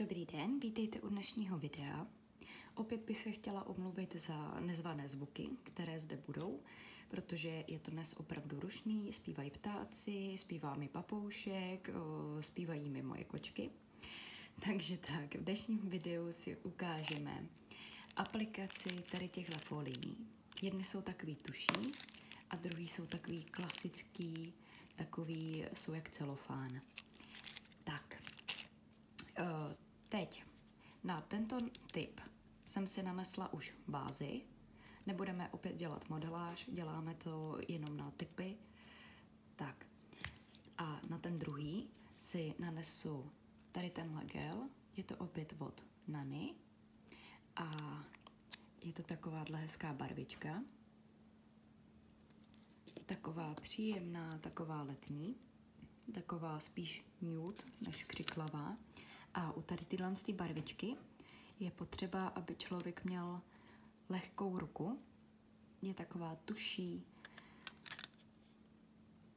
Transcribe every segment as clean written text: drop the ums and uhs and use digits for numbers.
Dobrý den, vítejte u dnešního videa. Opět bych se chtěla omluvit za nezvané zvuky, které zde budou, protože je to dnes opravdu rušný, zpívají ptáci, zpívá mi papoušek, zpívají mi moje kočky. Takže tak, v dnešním videu si ukážeme aplikaci tady těchto folií. Jedny jsou takový tuší a druhý jsou takový klasický, takový jsou jak celofán. Tak, teď na tento typ jsem si nanesla už bázi. Nebudeme opět dělat modeláž, děláme to jenom na typy. Tak, a na ten druhý si nanesu tady tenhle gel. Je to opět od Nanny. A je to takováhle hezká barvička. Taková příjemná, taková letní. Taková spíš nude než křiklavá. A u tady tyhle barvičky je potřeba, aby člověk měl lehkou ruku. Je taková tuší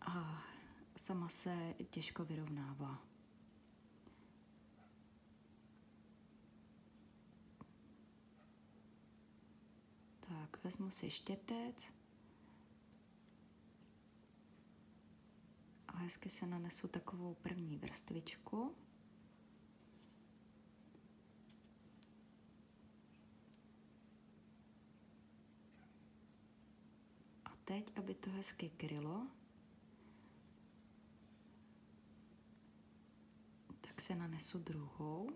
a sama se těžko vyrovnává. Tak, vezmu si štětec a hezky se nanesu takovou první vrstvičku. Teď, aby to hezky krylo, tak se nanesu druhou.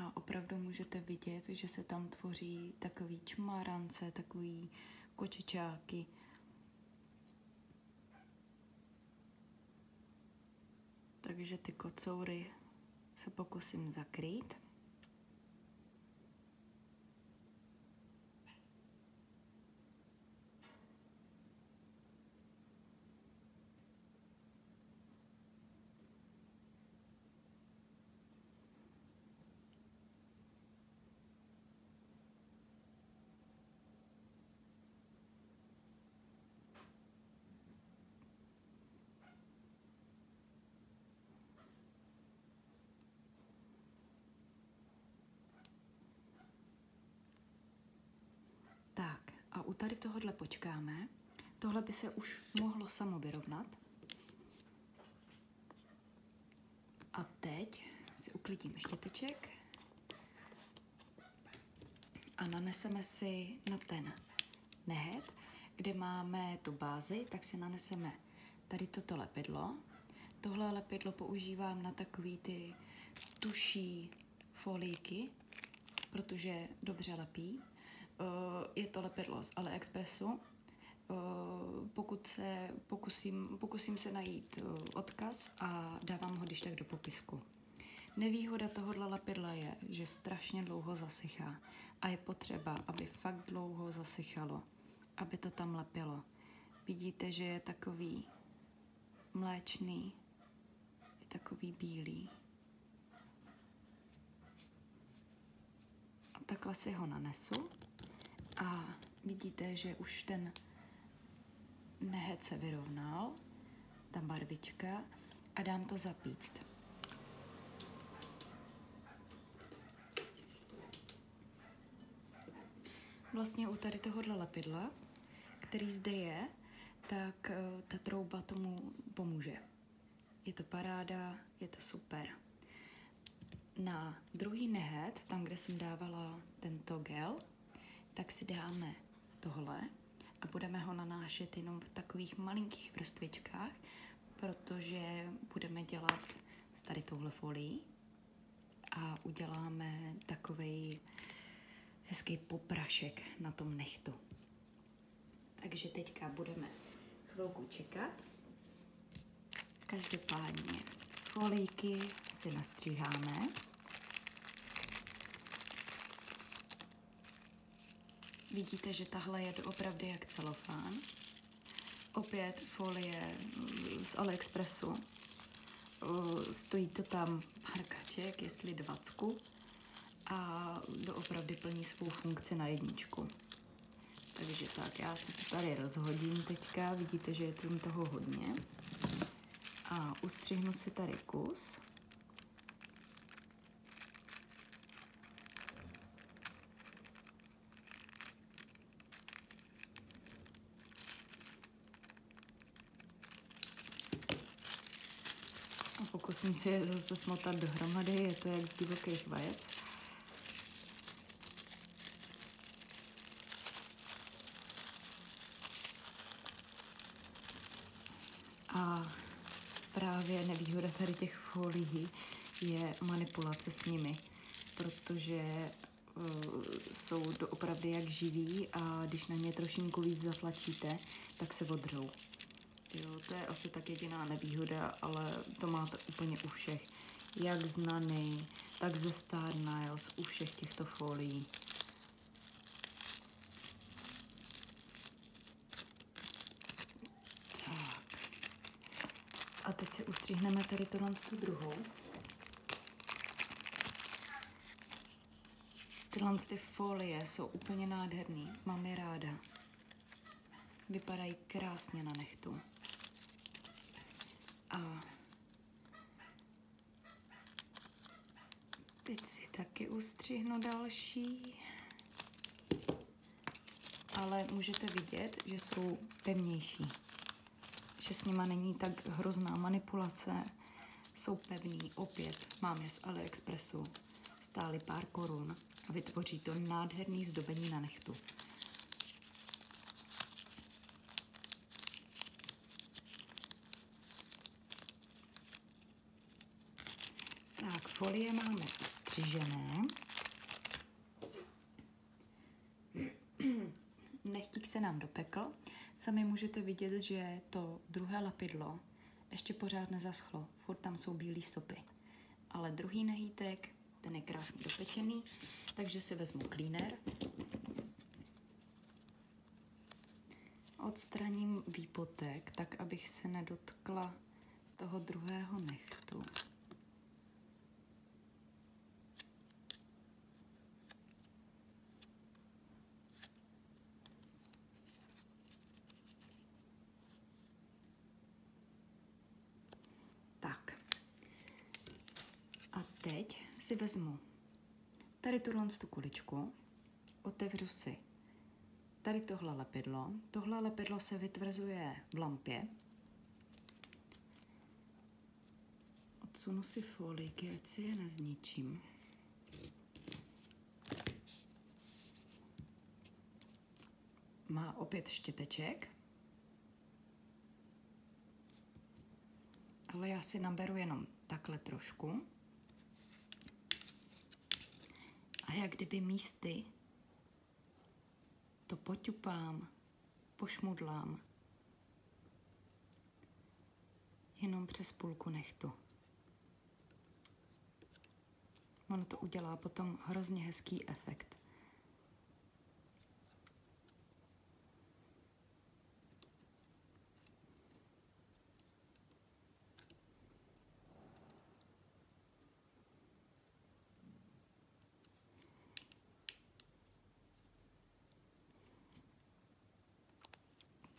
A opravdu můžete vidět, že se tam tvoří takový čmarance, takový kočičáky. Takže ty kocoury se pokusím zakrýt. Tak a u tady tohohle počkáme. Tohle by se už mohlo samo vyrovnat. A teď si uklidím štěteček a naneseme si na ten nehet, kde máme tu bázi, tak si naneseme tady toto lepidlo. Tohle lepidlo používám na takový ty tuší folíky, protože dobře lepí. Je to lepidlo z AliExpressu. Pokud se pokusím se najít odkaz a dávám ho když tak do popisku. Nevýhoda tohohle lepidla je, že strašně dlouho zasychá a je potřeba, aby fakt dlouho zasychalo, aby to tam lepilo. Vidíte, že je takový mléčný, je takový bílý. A takhle si ho nanesu. A vidíte, že už ten nehet se vyrovnal, ta barvička, a dám to zapíct. Vlastně u tady tohohle lepidla, který zde je, tak ta trouba tomu pomůže. Je to paráda, je to super. Na druhý nehet, tam, kde jsem dávala tento gel, tak si dáme tohle a budeme ho nanášet jenom v takových malinkých vrstvičkách, protože budeme dělat s tady touhle folií a uděláme takovej hezký poprašek na tom nehtu. Takže teďka budeme chvilku čekat. Každopádně folíky si nastříháme. Vidíte, že tahle je doopravdy jak celofán. Opět folie z AliExpressu. Stojí to tam pár kaček, jestli 20, a doopravdy plní svou funkci na jedničku. Takže tak, já se to tady rozhodím teďka. Vidíte, že je tam toho hodně. A ustřihnu si tady kus. Musím si je zase smotat dohromady, je to jak z divokých vajec. A právě nevýhoda tady těch folií je manipulace s nimi, protože jsou doopravdy jak živý a když na ně trošinku víc zatlačíte, tak se odřou. Jo, to je asi tak jediná nevýhoda, ale to máte úplně u všech. Jak z Nanny, tak ze Star Nails, u všech těchto folií. Tak. A teď si ustřihneme tady tu druhou. Tyhle ty folie jsou úplně nádherný, mám je ráda. Vypadají krásně na nehtu. A teď si taky ustřihnu další. Ale můžete vidět, že jsou pevnější. Že s nima není tak hrozná manipulace. Jsou pevný. Opět mám je z AliExpressu. Stály pár korun a vytvoří to nádherný zdobení na nehtu. Tak, folie máme ustřižené. Nechtík se nám dopekl. Sami můžete vidět, že to druhé lapidlo ještě pořád nezaschlo. Furt tam jsou bílé stopy. Ale druhý nehýtek, ten je krásně dopečený, takže si vezmu cleaner. Odstraním výpotek, tak abych se nedotkla toho druhého nehtu. Teď si vezmu tady tu kuličku, otevřu si tady tohle lepidlo. Tohle lepidlo se vytvrzuje v lampě. Odsunu si folíky, ať si je nezničím. Má opět štěteček. Ale já si naberu jenom takhle trošku. Jak kdyby místy to poťupám, pošmudlám jenom přes půlku nehtu. Ono to udělá potom hrozně hezký efekt.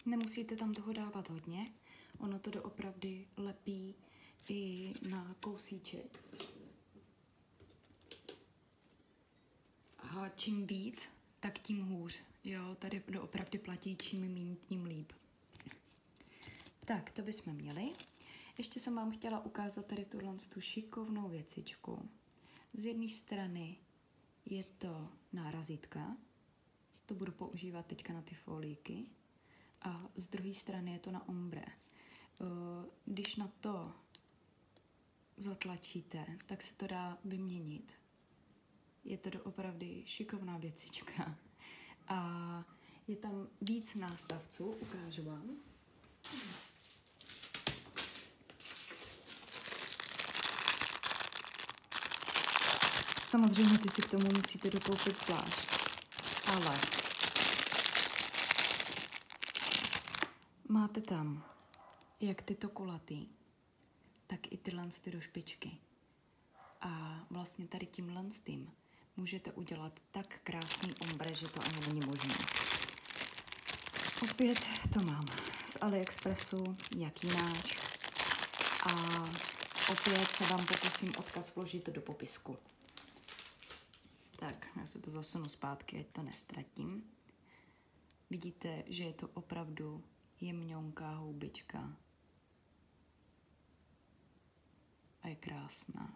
Nemusíte tam toho dávat hodně, ono to doopravdy lepí i na kousíček. A čím víc, tak tím hůř. Jo, tady doopravdy platí, čím méně, tím líp. Tak, to bychom měli. Ještě jsem vám chtěla ukázat tady tu šikovnou věcičku. Z jedné strany je to nárazítka, to budu používat teďka na ty folíky. A z druhé strany je to na ombre. Když na to zatlačíte, tak se to dá vyměnit. Je to doopravdy šikovná věcička. A je tam víc nástavců, ukážu vám. Samozřejmě ty si k tomu musíte dokoupit zvlášť. Ale máte tam jak tyto kulatý, tak i tyhle do špičky. A vlastně tady tímhle tím můžete udělat tak krásný ombre, že to ani není možné. Opět to mám z AliExpressu, jak jináč. A opět se vám pokusím odkaz vložit do popisku. Tak, já se to zasunu zpátky, ať to nestratím. Vidíte, že je to opravdu jemňonká houbička. a je krásná.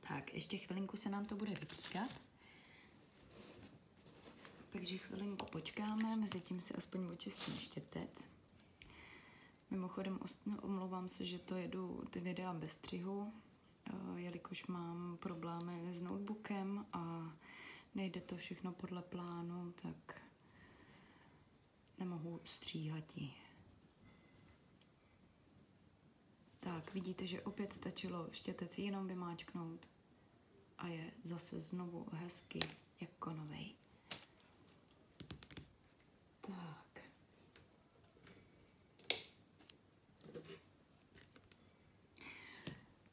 Tak, ještě chvilinku se nám to bude vytýkat. Takže chvilinku počkáme, mezi tím si aspoň očistím štětec. Mimochodem, omlouvám se, že to jedu ty videa bez střihu, jelikož mám problémy s notebookem a nejde to všechno podle plánu, tak nemohu stříhati. Tak, vidíte, že opět stačilo štětec jenom vymáčknout a je zase znovu hezky jako novej. Tak.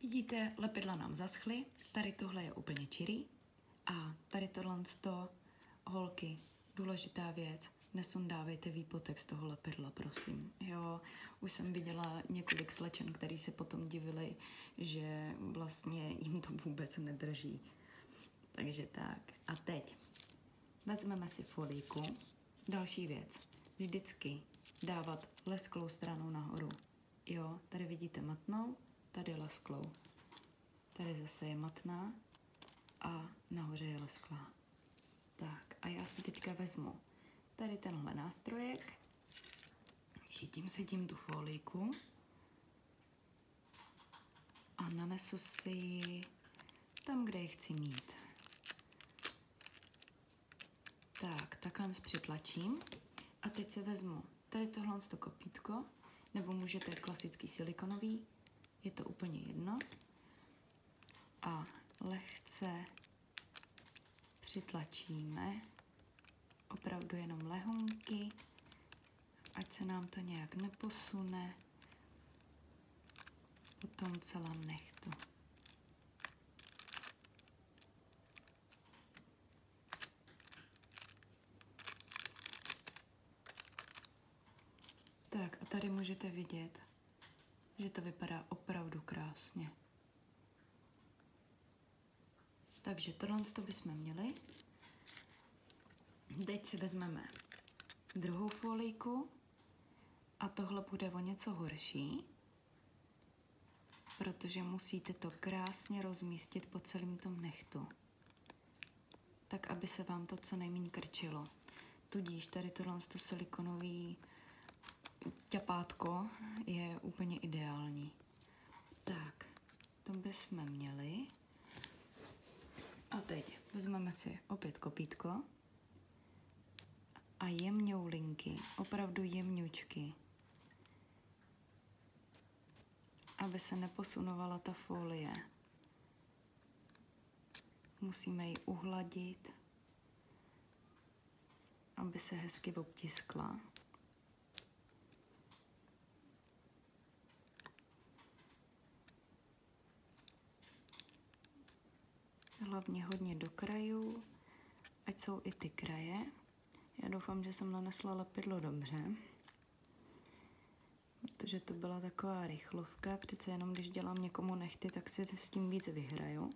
Vidíte, lepidla nám zaschly, tady tohle je úplně čirý a tady tohle to, holky, důležitá věc, nesundávejte výpotek z toho lepidla, prosím. Jo, už jsem viděla několik slečen, který se potom divili, že vlastně jim to vůbec nedrží. Takže tak. A teď vezmeme si folíku. Další věc. Vždycky dávat lesklou stranu nahoru. Jo, tady vidíte matnou, tady lesklou. Tady zase je matná a nahoře je lesklá. Tak a já si teďka vezmu tady tenhle nástrojek, chytím si tím tu folíku a nanesu si ji tam, kde ji chci mít. Tak, takhle přitlačím a teď se vezmu tady tohle kopítko, nebo můžete klasický silikonový, je to úplně jedno. A lehce přitlačíme opravdu jenom lehonky, ať se nám to nějak neposune. Potom celá nechtu. Tak a tady můžete vidět, že to vypadá opravdu krásně. Takže tohle bychom měli. Teď si vezmeme druhou folíku a tohle bude o něco horší, protože musíte to krásně rozmístit po celém tom nehtu, tak aby se vám to co nejméně krčilo. Tudíž tady tohle silikonový ťapátko je úplně ideální. Tak, to bychom měli. A teď vezmeme si opět kopítko a jemňoulinky, opravdu jemňučky, aby se neposunovala ta folie. Musíme ji uhladit, aby se hezky obtiskla. Hlavně hodně do krajů, ať jsou i ty kraje. Já doufám, že jsem nanesla lepidlo dobře, protože to byla taková rychlovka, přece jenom když dělám někomu nehty, tak si s tím víc vyhraju.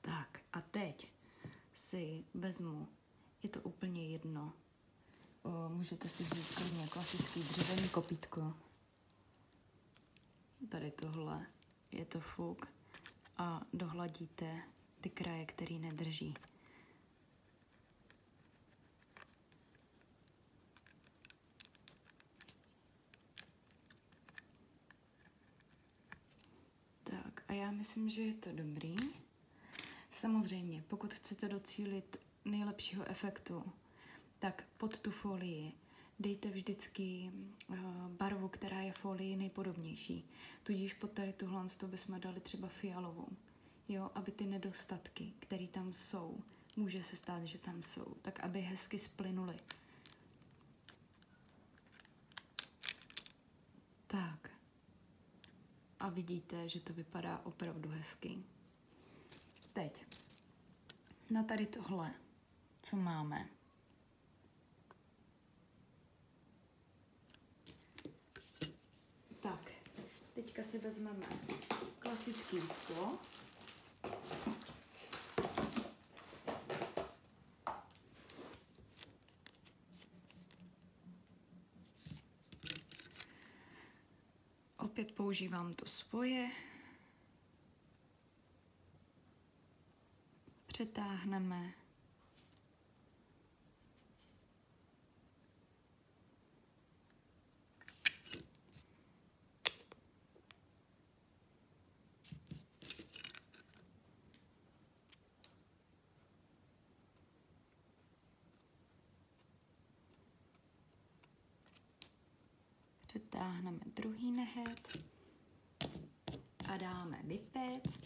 Tak a teď si vezmu, je to úplně jedno, můžete si vzít klidně klasický dřevěný kopítko. Tady tohle je to fuk a dohladíte ty kraje, který nedrží. Tak a já myslím, že je to dobrý. Samozřejmě, pokud chcete docílit nejlepšího efektu, tak pod tu folii dejte vždycky barvu, která je folii nejpodobnější. Tudíž pod tady tuhle bychom dali třeba fialovou, jo, aby ty nedostatky, které tam jsou, může se stát, že tam jsou, tak aby hezky splynuly. Tak. A vidíte, že to vypadá opravdu hezky. Teď na tady tohle, co máme, Teďka si vezmeme klasické sklo. Opět používám to svoje. Přetáhneme. Přetáhneme druhý nehet a dáme vypéct.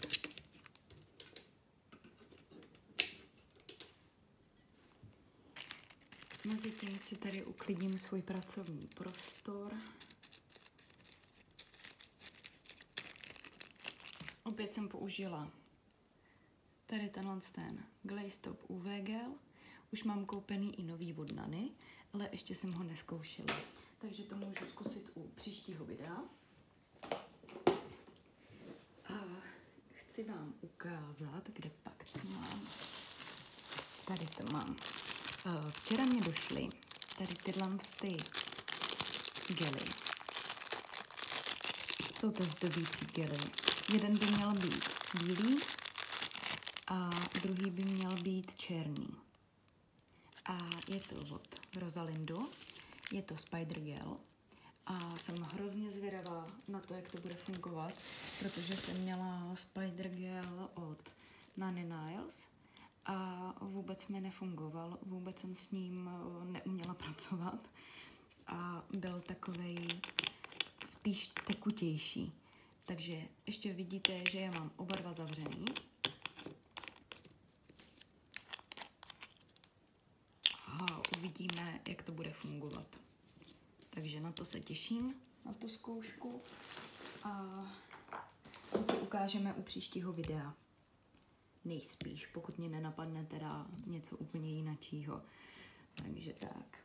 Mezitím si tady uklidím svůj pracovní prostor. Opět jsem použila tady ten Glaze Top UV gel. Už mám koupený i nový od Nanny, ale ještě jsem ho neskoušela. Takže to můžu zkusit u příštího videa. A chci vám ukázat, kde pak to mám. Tady to mám. Včera mě došly tady tyhle gely. Jsou to zdobící gely. Jeden by měl být bílý a druhý by měl být černý. A je to od Rosalindo. Je to Spider-Gel a jsem hrozně zvědavá na to, jak to bude fungovat, protože jsem měla Spider-Gel od Nanny Niles a vůbec mi nefungoval, vůbec jsem s ním neuměla pracovat a byl takovej spíš tekutější. Takže ještě vidíte, že je mám oba dva zavřený. Uvidíme, jak to bude fungovat. Takže na to se těším, na tu zkoušku. A to si ukážeme u příštího videa. Nejspíš, pokud mě nenapadne teda něco úplně jinačího. Takže tak.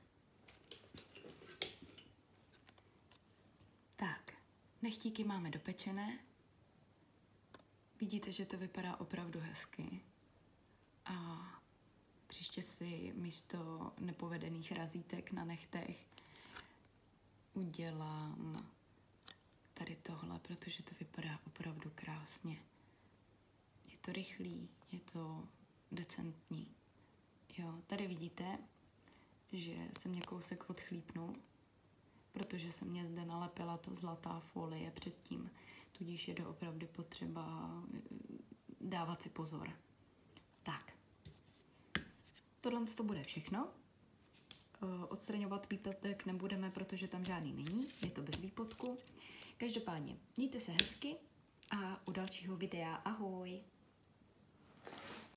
Tak, nechtíky máme dopečené. Vidíte, že to vypadá opravdu hezky. A příště si místo nepovedených razítek na nechtech udělám tady tohle, protože to vypadá opravdu krásně. Je to rychlý, je to decentní. Jo, tady vidíte, že se mě kousek odchlípnul, protože se mě zde nalepila ta zlatá folie předtím, tudíž je doopravdy potřeba dávat si pozor. Tak. Tohle to bude všechno. Odstraňovat výpadek nebudeme, protože tam žádný není, je to bez výpadku. Každopádně, mějte se hezky a u dalšího videa ahoj!